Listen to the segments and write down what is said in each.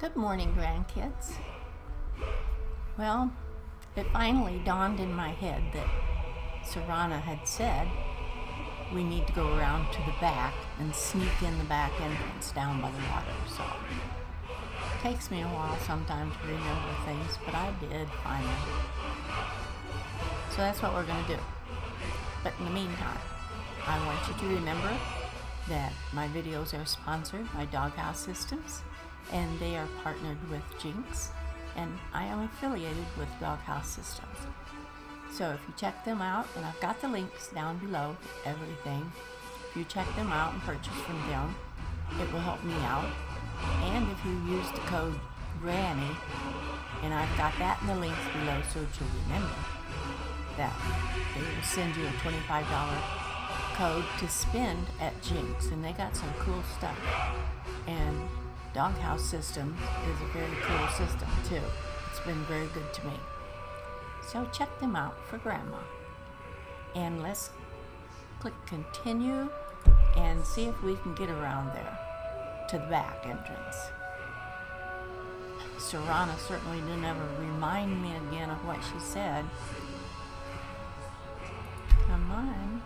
Good morning, grandkids. Well, it finally dawned in my head that Serana had said we need to go around to the back and sneak in the back entrance down by the water, so it takes me a while sometimes to remember things, but I did finally. So that's what we're going to do. But in the meantime, I want you to remember that my videos are sponsored by Doghouse Systems, and they are partnered with Jinx, and I am affiliated with Doghouse Systems. So if you check them out, and I've got the links down below to everything, if you check them out and purchase from them, it will help me out. And if you use the code GRANNY, and I've got that in the links below so that you'll remember that, they will send you a $25 code to spend at Jinx, and they got some cool stuff. And Doghouse System is a very cool system too. It's been very good to me. So check them out for Grandma. And let's click continue and see if we can get around there to the back entrance. Serana certainly didn't ever remind me again of what she said. Come on.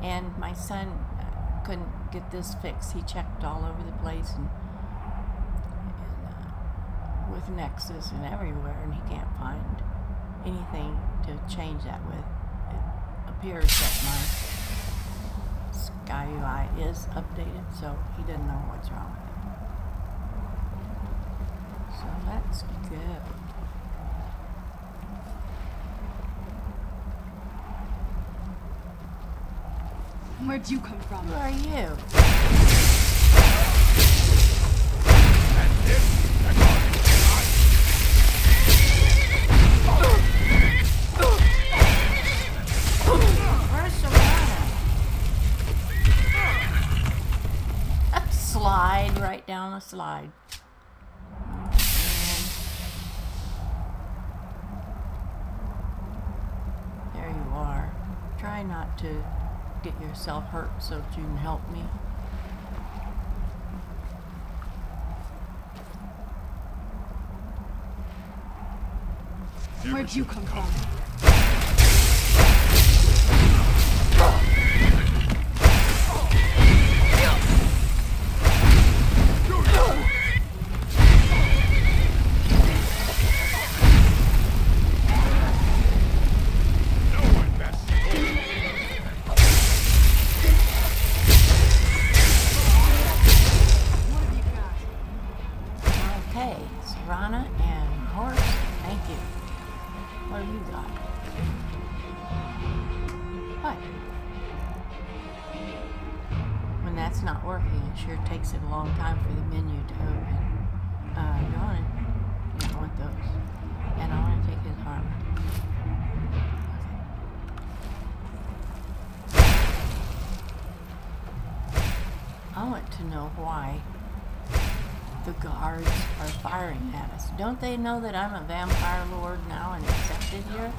And my son couldn't get this fixed. He checked all over the place and with Nexus and everywhere, and he can't find anything to change that with. It appears that my SkyUI is updated, so he doesn't know what's wrong with it. So let's go. Where'd you come from? Who are you? And this Where's Serana? Slide right down the slide. And there you are. Try not to get yourself hurt so that you can help me. Where'd you come from? Don't they know that I'm a vampire lord now and accepted here?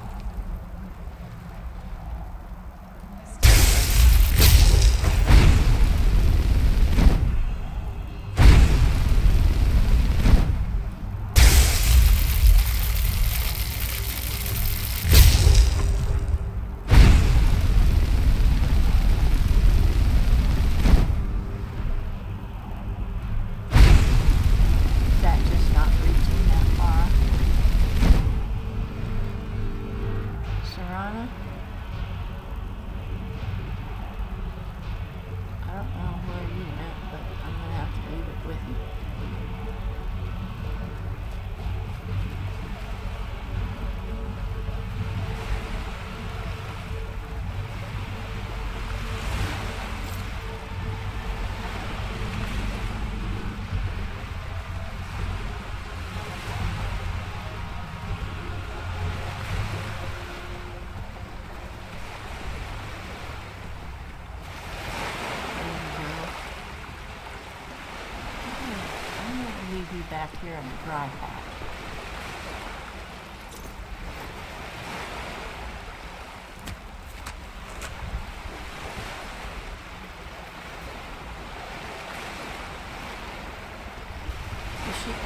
Back here in the dry patch.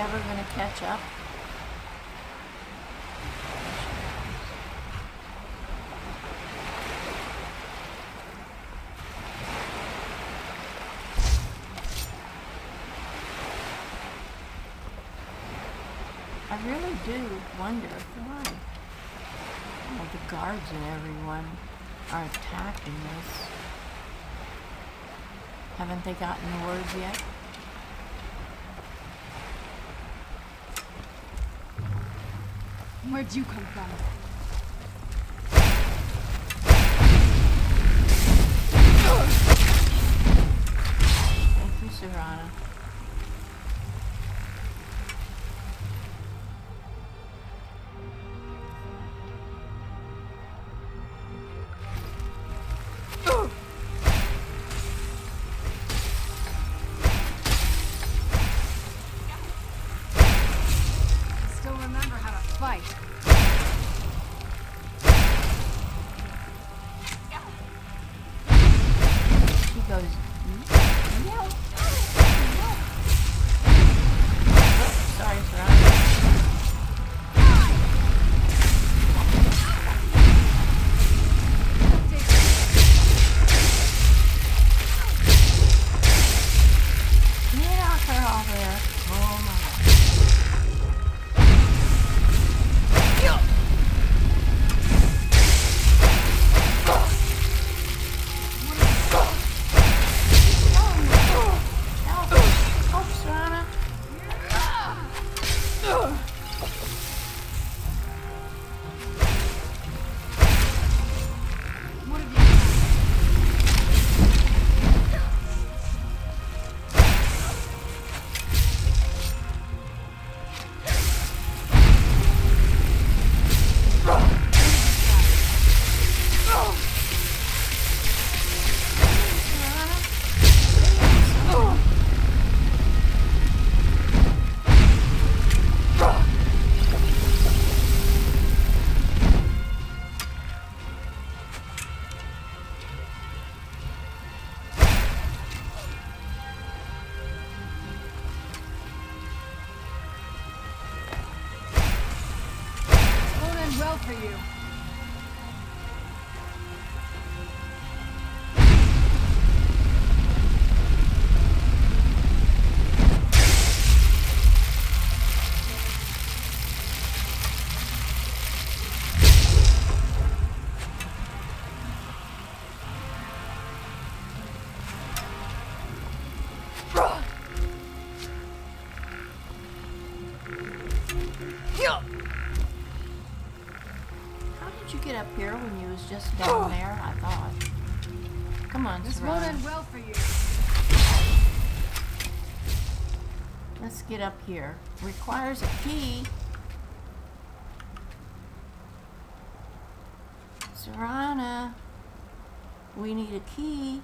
ever going to catch up? I really do wonder why. Well, the guards and everyone are attacking us. Haven't they gotten word yet? Where'd you come from? Thank you, Serana. Just down there, I thought. Come on, this won't end well for you. Let's get up here. Requires a key. Serana, we need a key.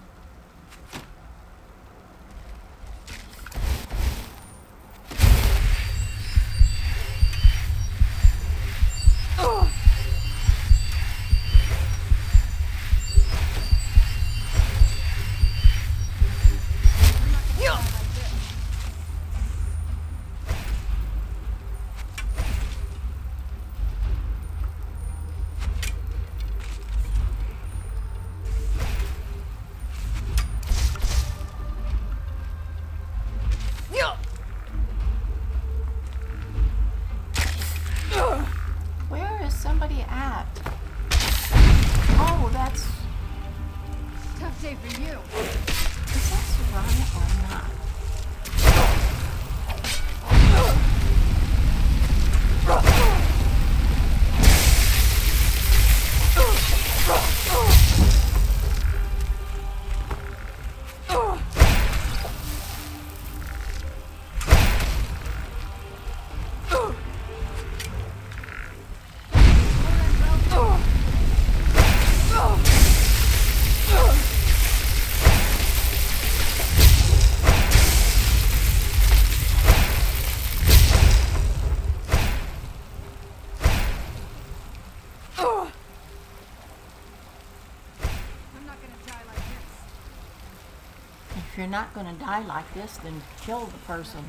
If you're not going to die like this, then kill the person.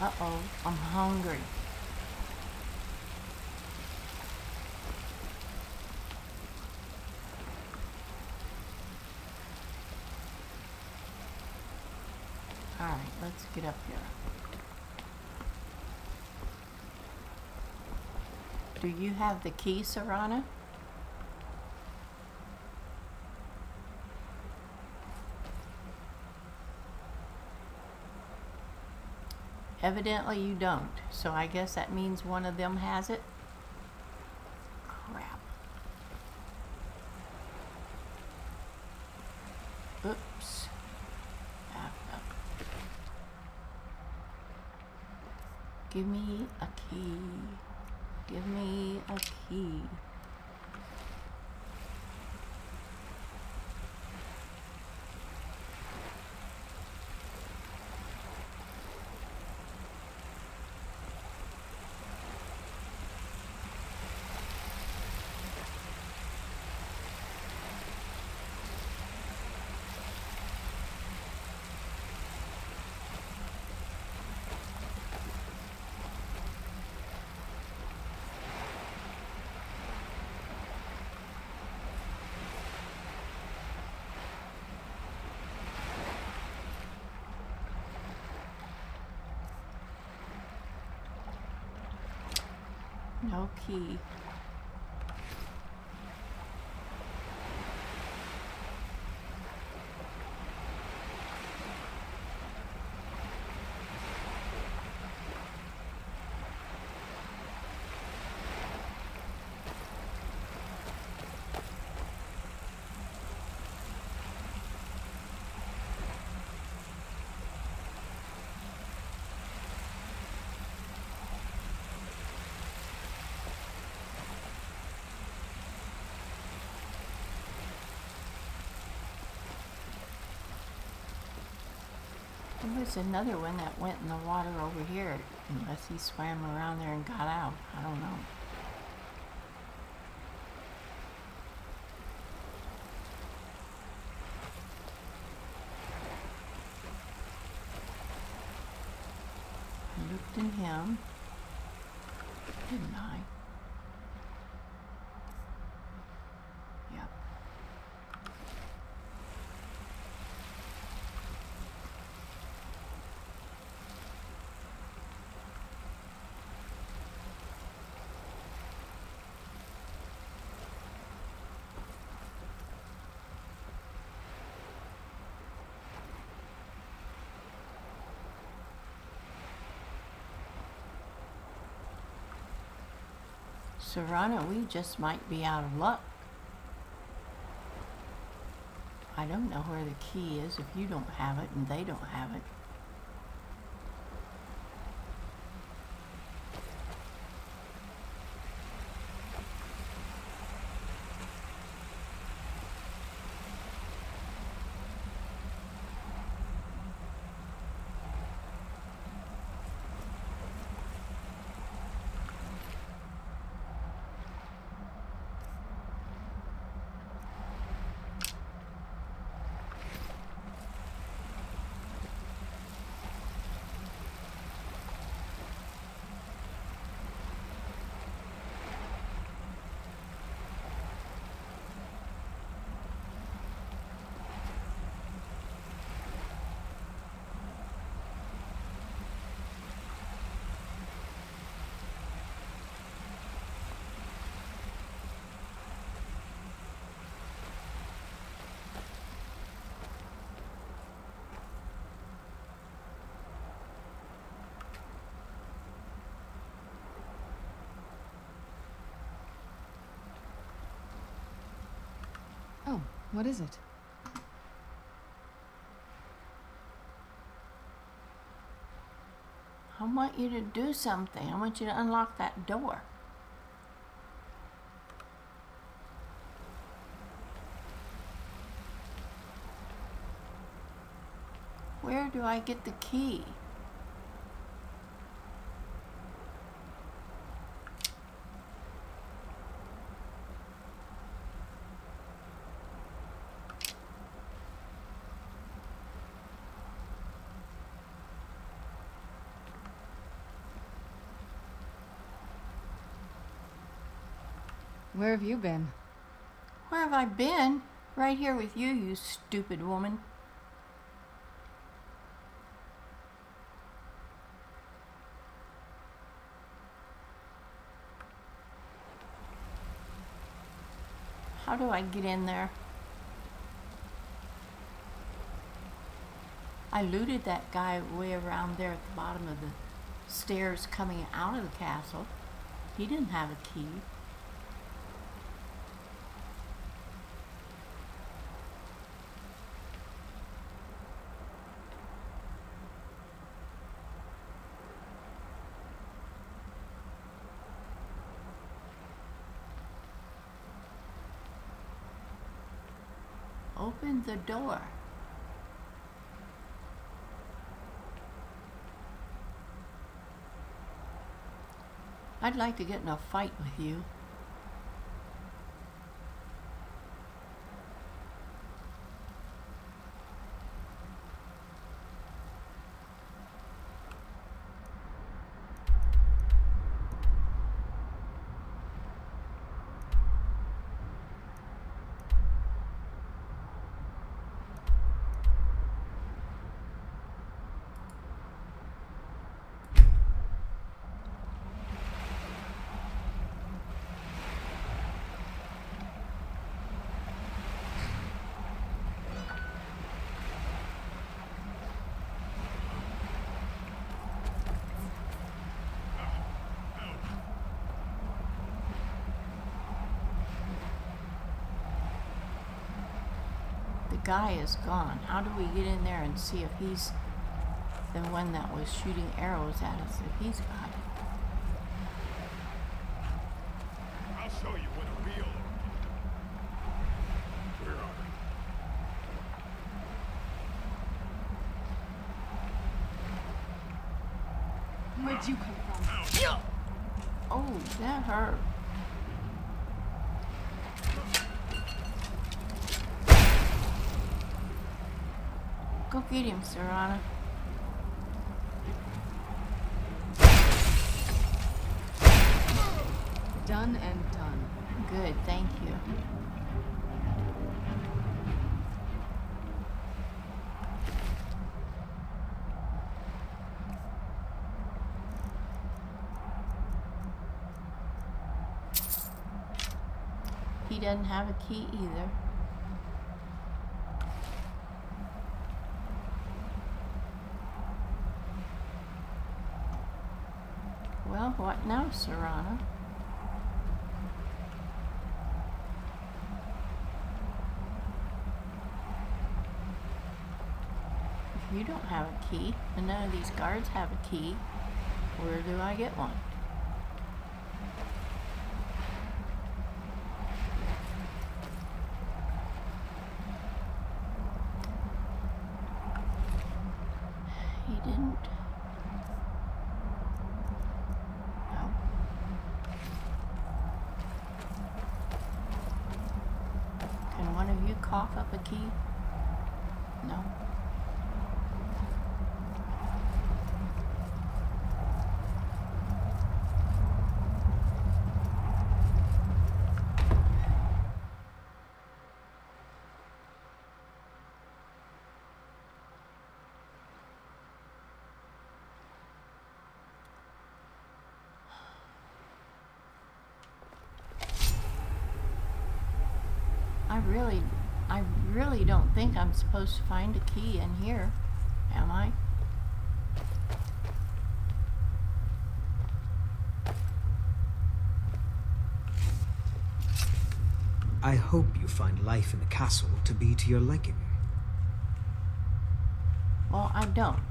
Uh-oh, I'm hungry. All right, let's get up here. Do you have the key, Serana? Evidently you don't, so I guess that means one of them has it. Crap. Oops. Give me a key. Give me a key. No key. There's another one that went in the water over here, unless he swam around there and got out. I don't know. I looked in him, didn't I? Serana, we just might be out of luck. I don't know where the key is if you don't have it and they don't have it. What is it? I want you to do something. I want you to unlock that door. Where do I get the key? Where have you been? Where have I been? Right here with you, you stupid woman. How do I get in there? I looted that guy way around there at the bottom of the stairs coming out of the castle. He didn't have a key. Open the door. I'd like to get in a fight with you. Guy is gone. How do we get in there and see if he's the one that was shooting arrows at us, if he's got it? I'll show you what a real... Where are we? Where'd you come from? Oh, that hurt. Go get him, Serana. Done and done. Good, thank you. He doesn't have a key either. What now, Serana? If you don't have a key, and none of these guards have a key, where do I get one? He didn't. Cough up a key? No. I really don't think I'm supposed to find a key in here, am I? I hope you find life in the castle to be to your liking. Well, I don't.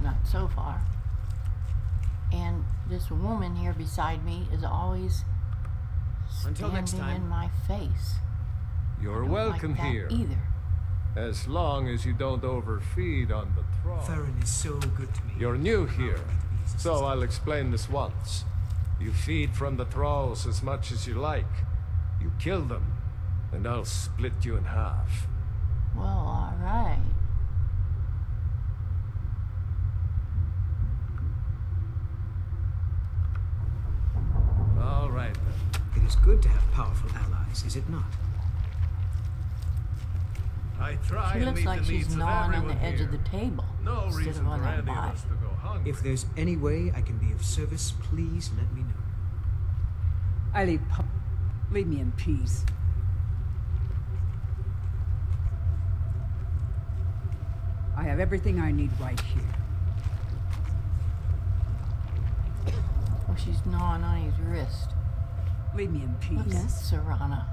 Not so far. And this woman here beside me is always standing in my face. You're welcome here, as long as you don't overfeed on the throne. Theron is so good to me. You're new here, so I'll explain this once. You feed from the thralls as much as you like. You kill them, and I'll split you in half. Well, all right. All right, then. good to have powerful allies, is it not? I try. She looks like she's gnawing on the edge of the table instead of on her body. If there's any way I can be of service, please let me know. Leave me in peace. I have everything I need right here. Oh, she's gnawing on his wrist. Leave me in peace. Look at Serana.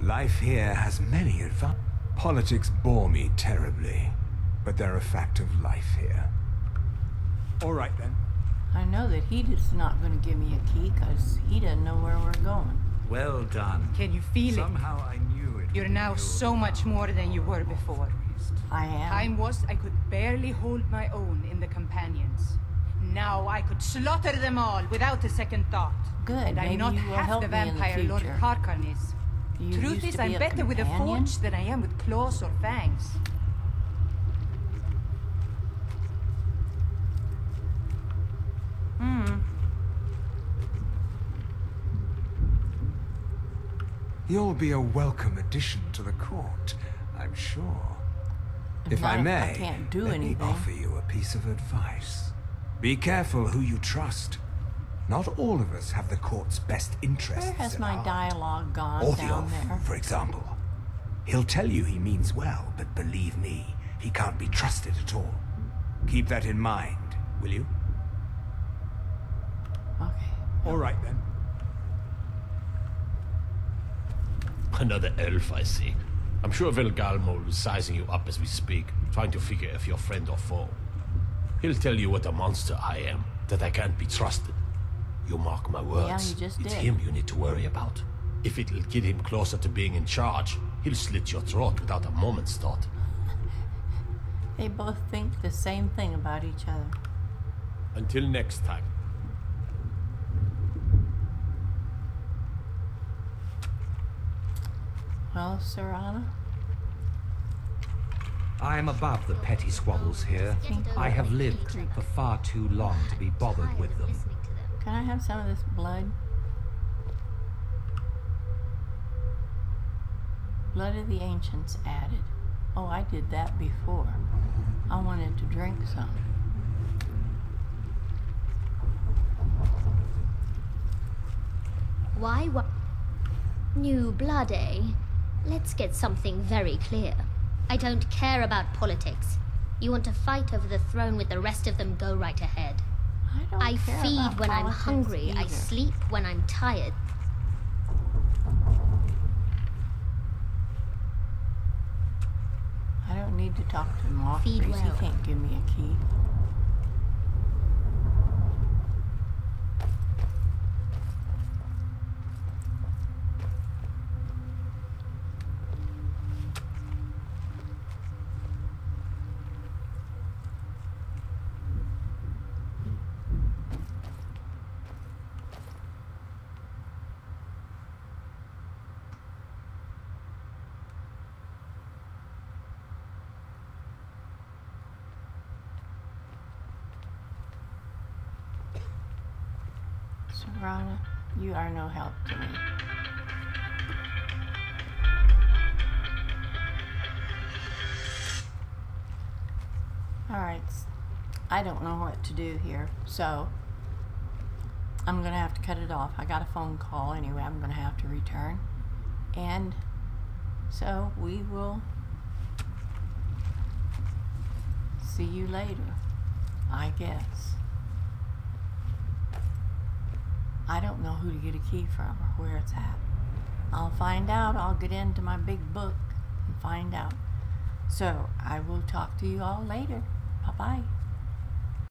Life here has many advantages. Politics bore me terribly, but they're a fact of life here. All right, then. I know that he's not going to give me a key, because he doesn't know where we're going. Well done. Can you feel it? Somehow I knew it. You're now so much more than you were before. I am. Time was I could barely hold my own in the companions. Now I could slaughter them all without a second thought. Good. And I'm not half the vampire Lord Harkon is. Truth is, I'm better with a forge than I am with claws or fangs. You'll be a welcome addition to the court, I'm sure. If I may, let me offer you a piece of advice. Be careful who you trust. Not all of us have the court's best interests at heart. Where has my dialogue gone down there? Ortheolf, for example. He'll tell you he means well, but believe me, he can't be trusted at all. Keep that in mind, will you? Okay. All right, then. Another elf, I see. I'm sure Velgalmo is sizing you up as we speak, trying to figure if you're friend or foe. He'll tell you what a monster I am, that I can't be trusted. You mark my words. Yeah, you just it's him you need to worry about. If it'll get him closer to being in charge, he'll slit your throat without a moment's thought. They both think the same thing about each other. Until next time. Well, Serana? I am above the petty squabbles here. I have lived for far too long to be bothered with them. Can I have some of this blood? Blood of the ancients added. Oh, I did that before. I wanted to drink some. Why what? New blood, eh? Let's get something very clear. I don't care about politics. You want to fight over the throne with the rest of them, go right ahead. I feed when I'm hungry. I sleep when I'm tired. I don't need to talk to Mothra. Feed well. He can't give me a key. Serana, you are no help to me. Alright, I don't know what to do here, so I'm going to have to cut it off. I got a phone call anyway I'm going to have to return. And so we will see you later, I guess. I don't know who to get a key from or where it's at. I'll find out. I'll get into my big book and find out. So I will talk to you all later. Bye-bye.